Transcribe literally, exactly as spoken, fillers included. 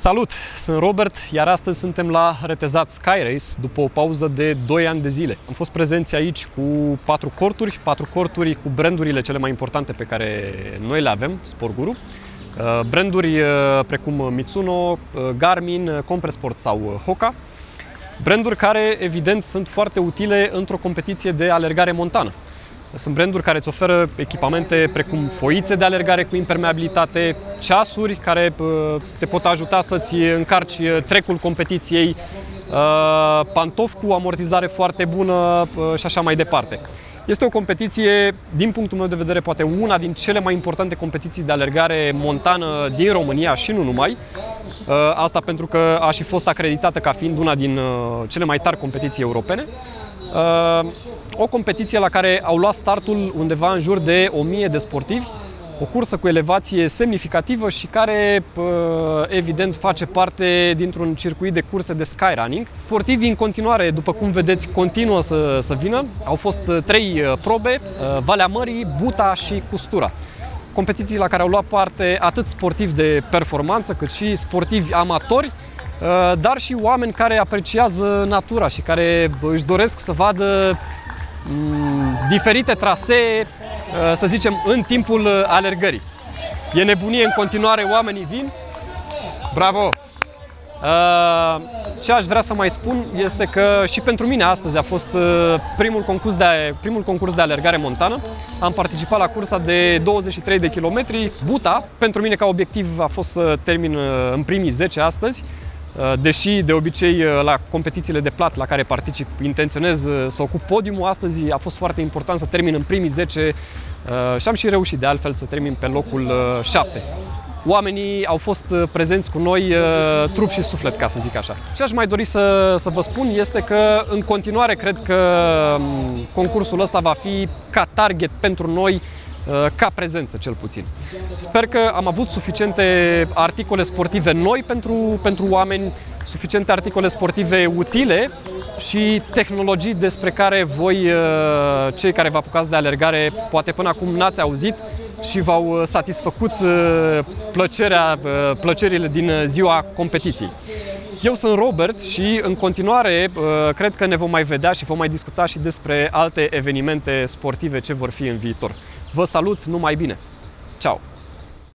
Salut! Sunt Robert, iar astăzi suntem la Retezat Sky Race, după o pauză de doi ani de zile. Am fost prezenți aici cu patru corturi, patru corturi cu brandurile cele mai importante pe care noi le avem, Sport Guru. Branduri precum Mizuno, Garmin, Compressport sau Hoka. Branduri care, evident, sunt foarte utile într-o competiție de alergare montană. Sunt branduri care îți oferă echipamente precum foițe de alergare cu impermeabilitate, ceasuri care te pot ajuta să-ți încarci trecul competiției, pantofi cu amortizare foarte bună și așa mai departe. Este o competiție, din punctul meu de vedere, poate una din cele mai importante competiții de alergare montană din România și nu numai. Asta pentru că a și fost acreditată ca fiind una din cele mai tari competiții europene. O competiție la care au luat startul undeva în jur de o mie de sportivi, o cursă cu elevație semnificativă și care, evident, face parte dintr-un circuit de curse de skyrunning. Sportivii, în continuare, după cum vedeți, continuă să, să vină. Au fost trei probe, Valea Mării, Buta și Custura. Competiții la care au luat parte atât sportivi de performanță, cât și sportivi amatori, dar și oameni care apreciază natura și care își doresc să vadă diferite trasee, să zicem, în timpul alergării. E nebunie în continuare, oamenii vin. Bravo! Ce aș vrea să mai spun este că și pentru mine astăzi a fost primul concurs de, primul concurs de alergare montană. Am participat la cursa de douăzeci și trei de kilometri, Buta. Pentru mine ca obiectiv a fost să termin în primii zece astăzi, deși de obicei la competițiile de plat la care particip intenționez să ocup podiumul. Astăzi a fost foarte important să termin în primii zece și am și reușit, de altfel, să termin pe locul șapte. Oamenii au fost prezenți cu noi, trup și suflet, ca să zic așa. Ce aș mai dori să, să vă spun este că, în continuare, cred că concursul ăsta va fi ca target pentru noi, ca prezență cel puțin. Sper că am avut suficiente articole sportive noi pentru, pentru oameni, suficiente articole sportive utile și tehnologii despre care voi, cei care vă apucați de alergare, poate până acum n-ați auzit și v-au satisfăcut plăcerea, plăcerile din ziua competiției. Eu sunt Robert și, în continuare, cred că ne vom mai vedea și vom mai discuta și despre alte evenimente sportive ce vor fi în viitor. Vă salut, numai bine! Ciao!